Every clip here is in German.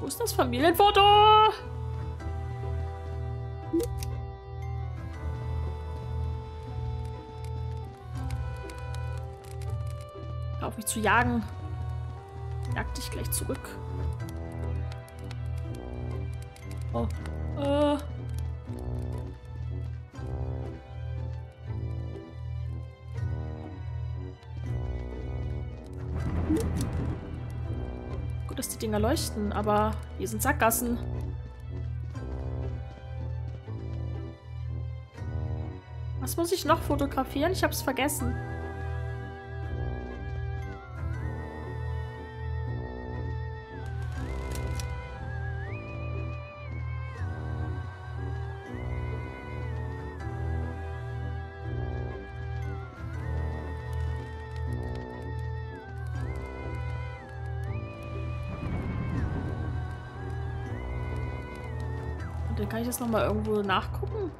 Wo ist das Familienfoto? Hör auf mich zu jagen. Jag dich gleich zurück. Oh. Gut, dass die Dinger leuchten, aber hier sind Sackgassen. Was muss ich noch fotografieren? Ich hab's vergessen. Kann ich das nochmal irgendwo nachgucken?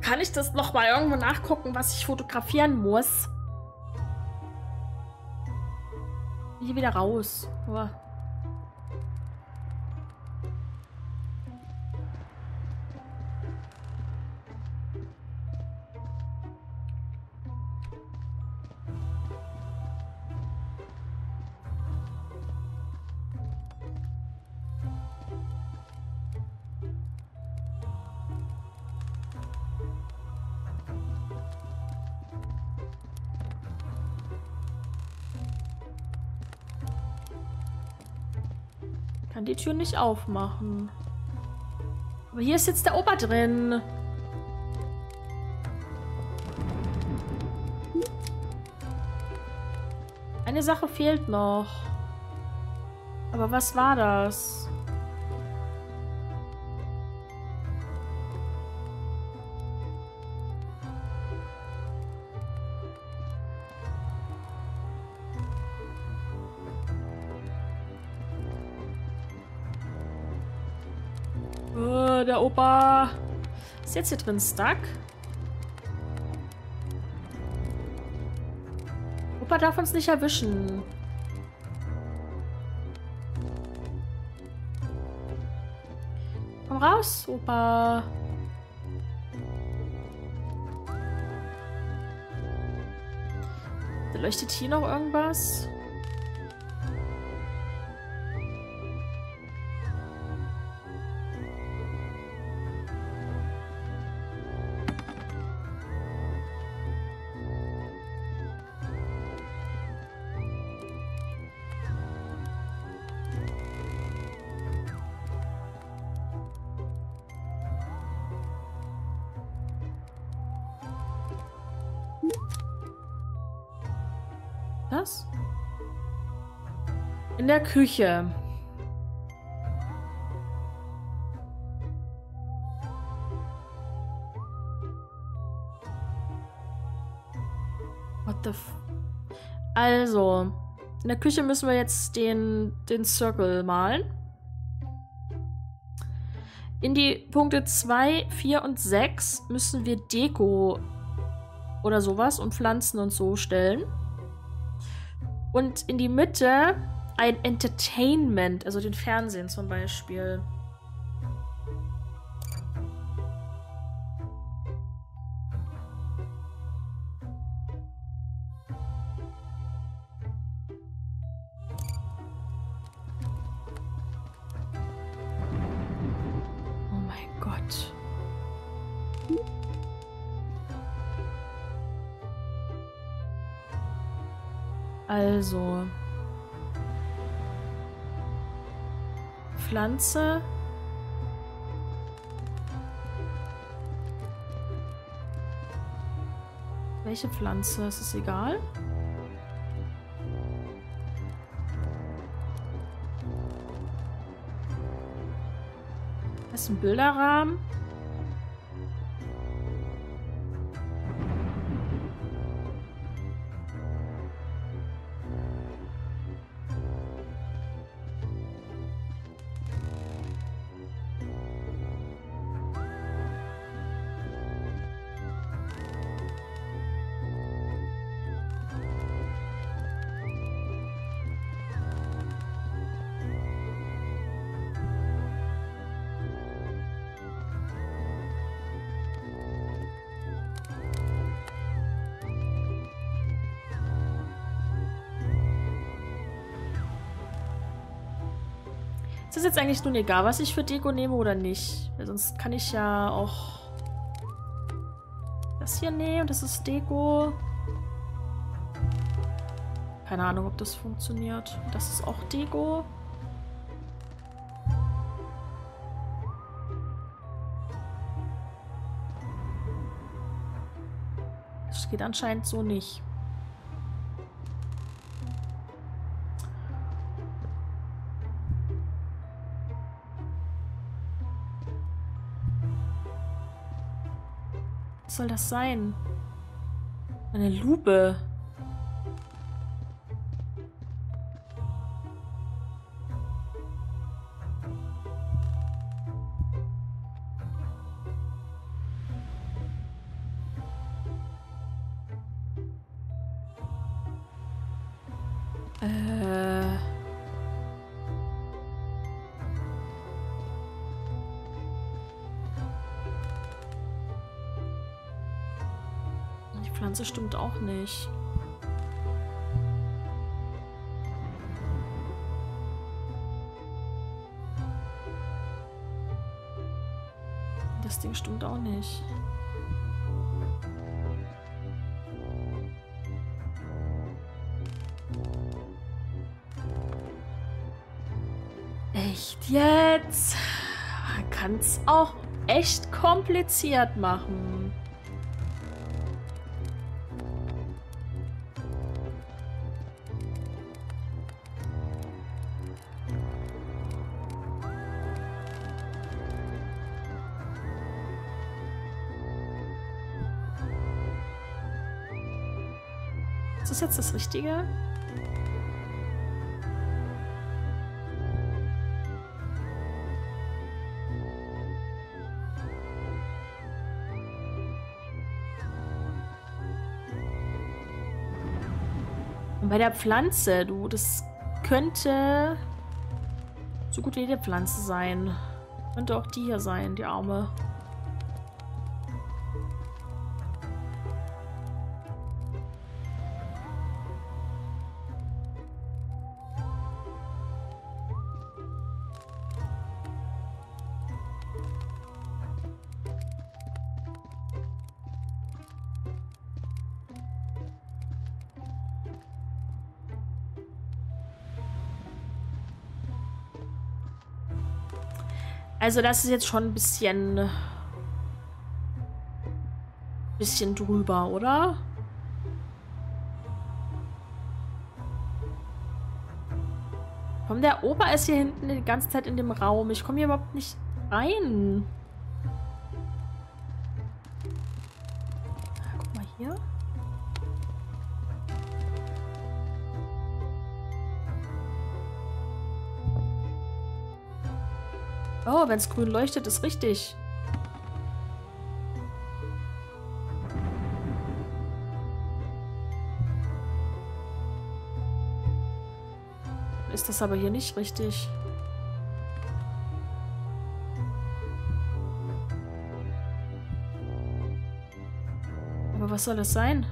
Kann ich das nochmal irgendwo nachgucken, was ich fotografieren muss? Hier wieder raus. Oh. Die Tür nicht aufmachen. Aber hier ist jetzt der Opa drin. Eine Sache fehlt noch. Aber was war das? Der Opa. Ist jetzt hier drin stuck? Opa darf uns nicht erwischen. Komm raus, Opa. Da leuchtet hier noch irgendwas? Was? In der Küche. What the f... Also, in der Küche müssen wir jetzt den Circle malen. In die Punkte 2, 4 und 6 müssen wir Deko oder sowas und Pflanzen und so stellen. Und in die Mitte ein Entertainment, also den Fernsehen zum Beispiel. Oh mein Gott. Also, Pflanze. Welche Pflanze? Ist es egal? Das ist ein Bilderrahmen. Ist das jetzt eigentlich nun egal, was ich für Deko nehme oder nicht? Weil sonst kann ich ja auch das hier nehmen. Das ist Deko. Keine Ahnung, ob das funktioniert. Das ist auch Deko. Das geht anscheinend so nicht. Was soll das sein? Eine Lupe. Die Pflanze stimmt auch nicht. Das Ding stimmt auch nicht. Echt jetzt? Man kann es auch echt kompliziert machen. Ist das jetzt das Richtige? Und bei der Pflanze, du, das könnte so gut wie jede Pflanze sein. Könnte auch die hier sein, die arme. Also das ist jetzt schon ein bisschen drüber, oder? Komm, der Opa ist hier hinten die ganze Zeit in dem Raum. Ich komme hier überhaupt nicht rein. Guck mal hier. Oh, wenn es grün leuchtet, ist richtig. Ist das aber hier nicht richtig? Aber was soll das sein?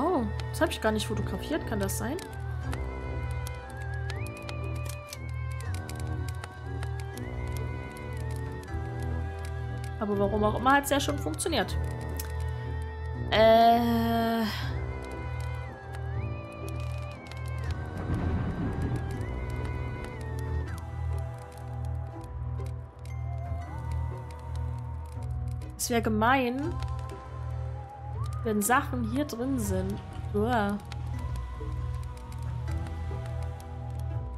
Oh, das habe ich gar nicht fotografiert. Kann das sein? Aber warum auch immer hat es ja schon funktioniert. Es wäre gemein, wenn Sachen hier drin sind. Uah.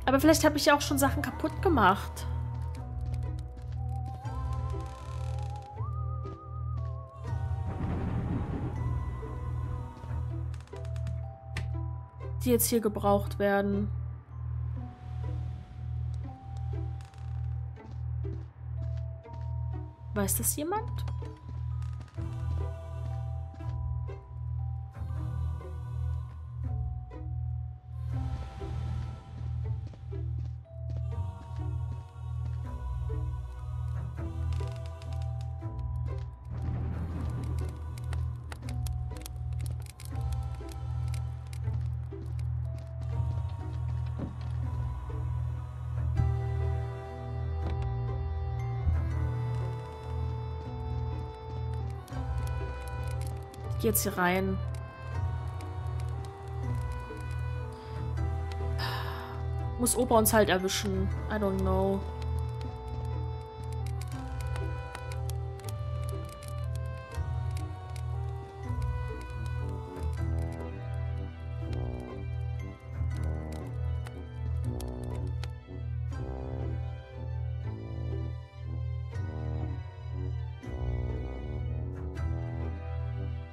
Aber vielleicht habe ich ja auch schon Sachen kaputt gemacht. Die jetzt hier gebraucht werden. Weiß das jemand? Geh jetzt hier rein. Muss Opa uns halt erwischen. I don't know.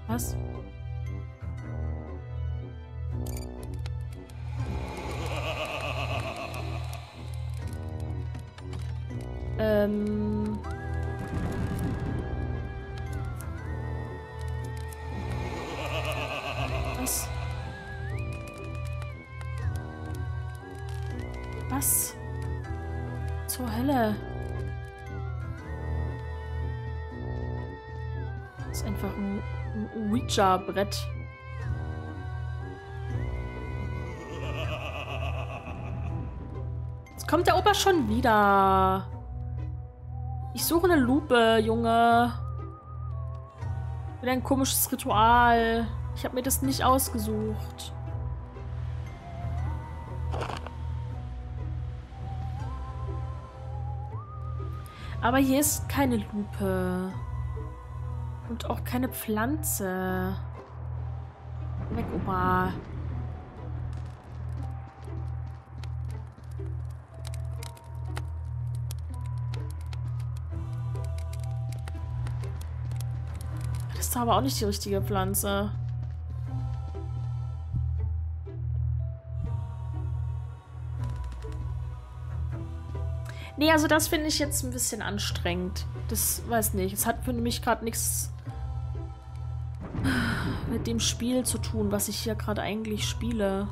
Was? Was? Was? Zur Hölle? Das ist einfach ein Ouija-Brett. Jetzt kommt der Opa schon wieder. Ich suche eine Lupe, Junge. Wieder ein komisches Ritual. Ich habe mir das nicht ausgesucht. Aber hier ist keine Lupe. Und auch keine Pflanze. Weg, Opa. Das ist aber auch nicht die richtige Pflanze. Nee, also das finde ich jetzt ein bisschen anstrengend. Das weiß nicht. Es hat für mich gerade nichts mit dem Spiel zu tun, was ich hier gerade eigentlich spiele.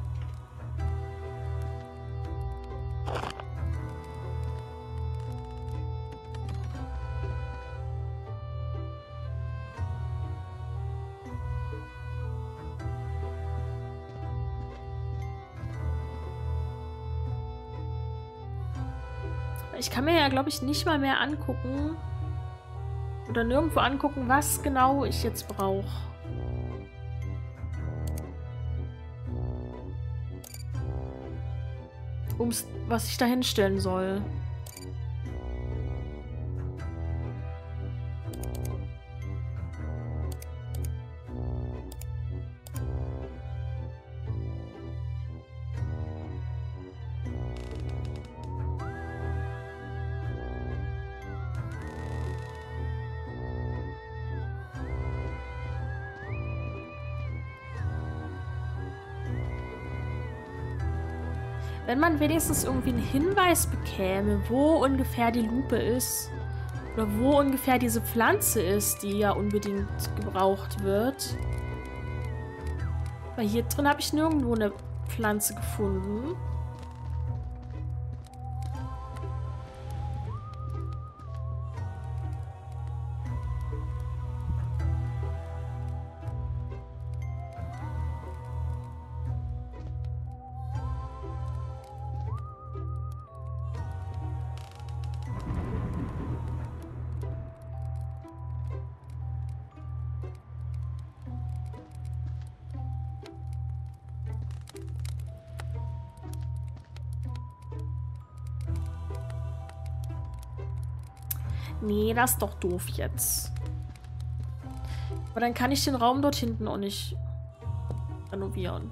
Ich kann mir ja, glaube ich, nicht mal mehr angucken oder nirgendwo angucken, was genau ich jetzt brauche. Was ich da hinstellen soll. Wenn man wenigstens irgendwie einen Hinweis bekäme, wo ungefähr die Lupe ist oder wo ungefähr diese Pflanze ist, die ja unbedingt gebraucht wird. Weil hier drin habe ich nirgendwo eine Pflanze gefunden. Nee, das ist doch doof jetzt. Aber dann kann ich den Raum dort hinten auch nicht renovieren.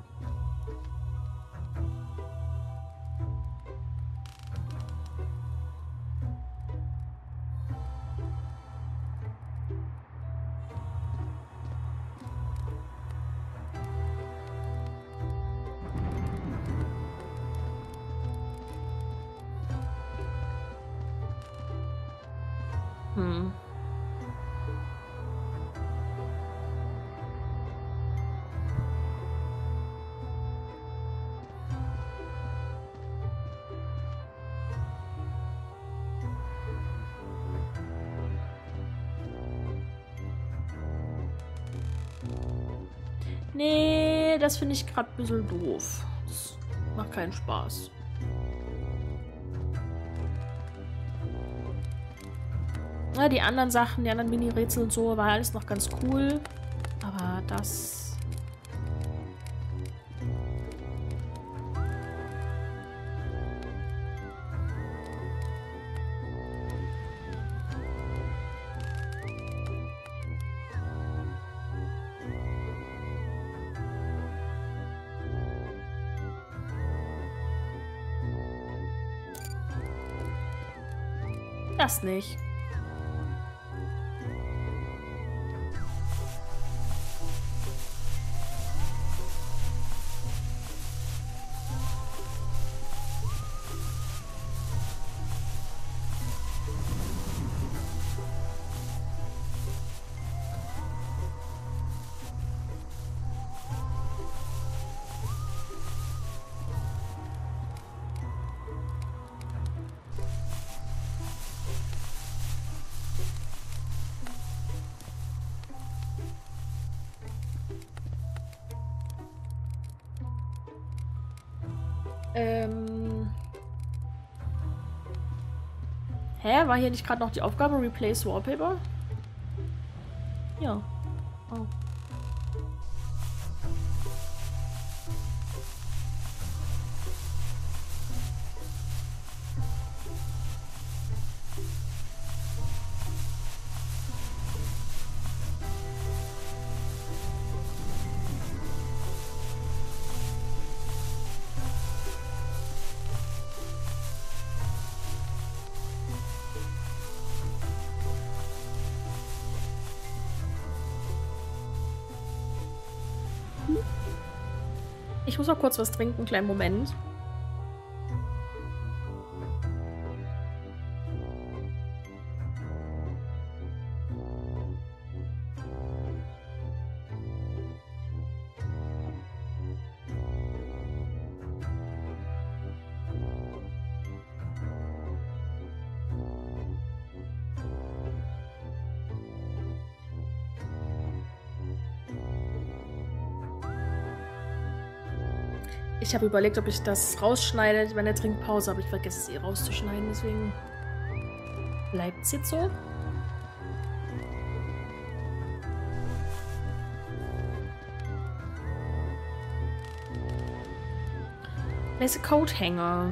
Nee, das finde ich gerade ein bisschen doof. Das macht keinen Spaß. Na, die anderen Sachen, die anderen Mini-Rätsel und so, war alles noch ganz cool. Aber Aber das... Das nicht. Hä? War hier nicht gerade noch die Aufgabe Replace Wallpaper? Ja. Oh. Ich muss auch kurz was trinken, kleinen Moment. Ich habe überlegt, ob ich das rausschneide bei der Trinkpause, aber ich vergesse es eh rauszuschneiden, deswegen bleibt es jetzt so. There's a coat hanger.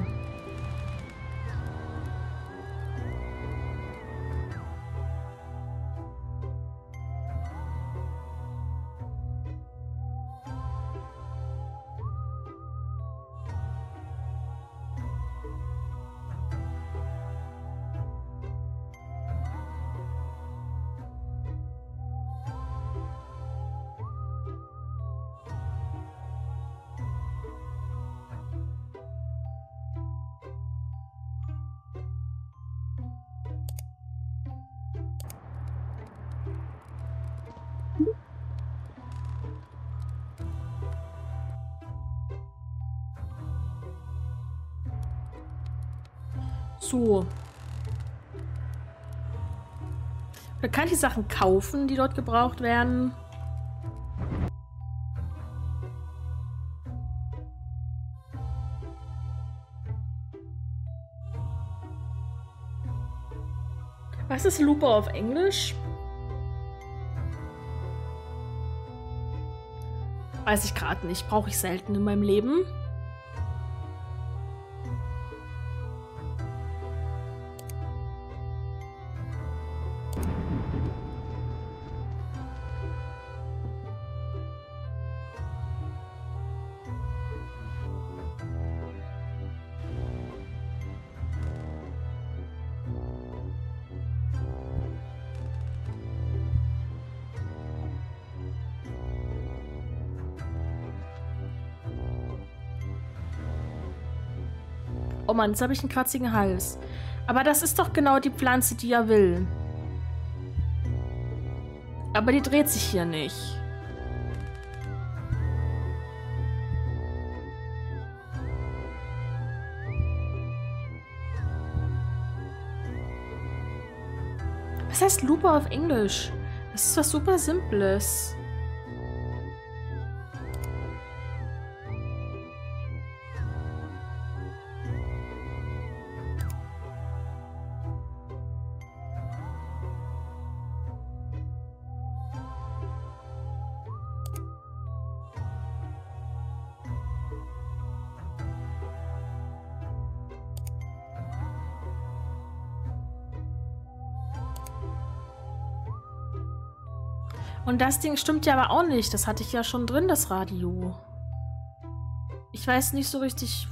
So. Man kann die Sachen kaufen, die dort gebraucht werden. Was ist Looper auf Englisch? Weiß ich gerade nicht. Brauche ich selten in meinem Leben. Oh Mann, jetzt habe ich einen kratzigen Hals. Aber das ist doch genau die Pflanze, die er will. Aber die dreht sich hier nicht. Was heißt Looper auf Englisch? Das ist was super Simples. Und das Ding stimmt ja aber auch nicht. Das hatte ich ja schon drin, das Radio. Ich weiß nicht so richtig,